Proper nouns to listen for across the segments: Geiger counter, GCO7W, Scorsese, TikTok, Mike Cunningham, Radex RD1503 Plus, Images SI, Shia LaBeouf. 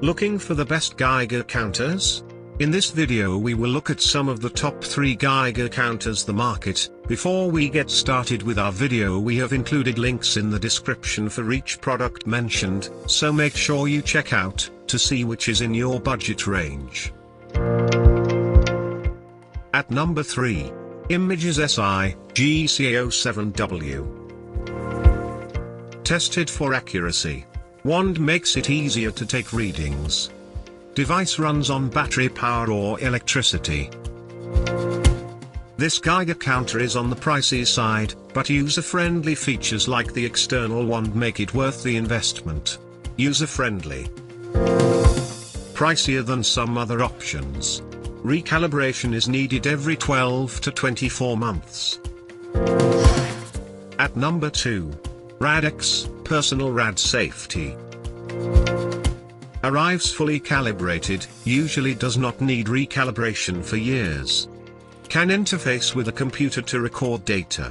Looking for the best Geiger counters? In this video we will look at some of the top 3 Geiger counters the market. Before we get started with our video, we have included links in the description for each product mentioned, so make sure you check out to see which is in your budget range. At number 3, Images SI, GCO7W. Tested for accuracy. Wand makes it easier to take readings. Device runs on battery power or electricity. This Geiger counter is on the pricey side, but user-friendly features like the external wand make it worth the investment. User-friendly. Pricier than some other options. Recalibration is needed every 12 to 24 months. At number 2. Radex Personal Rad Safety. Arrives fully calibrated, usually does not need recalibration for years. Can interface with a computer to record data.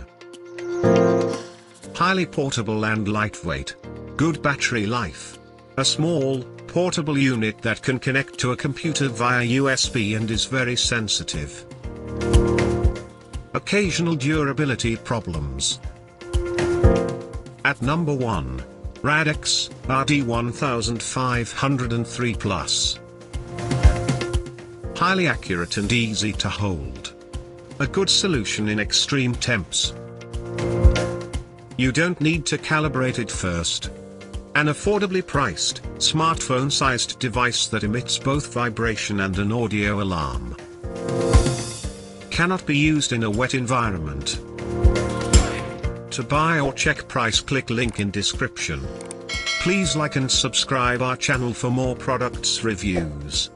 Highly portable and lightweight. Good battery life. A small, portable unit that can connect to a computer via USB and is very sensitive. Occasional durability problems. At number 1. Radex RD1503 Plus. Highly accurate and easy to hold. A good solution in extreme temps. You don't need to calibrate it first. An affordably priced, smartphone-sized device that emits both vibration and an audio alarm. Cannot be used in a wet environment. To buy or check price, click link in description. Please like and subscribe our channel for more products reviews.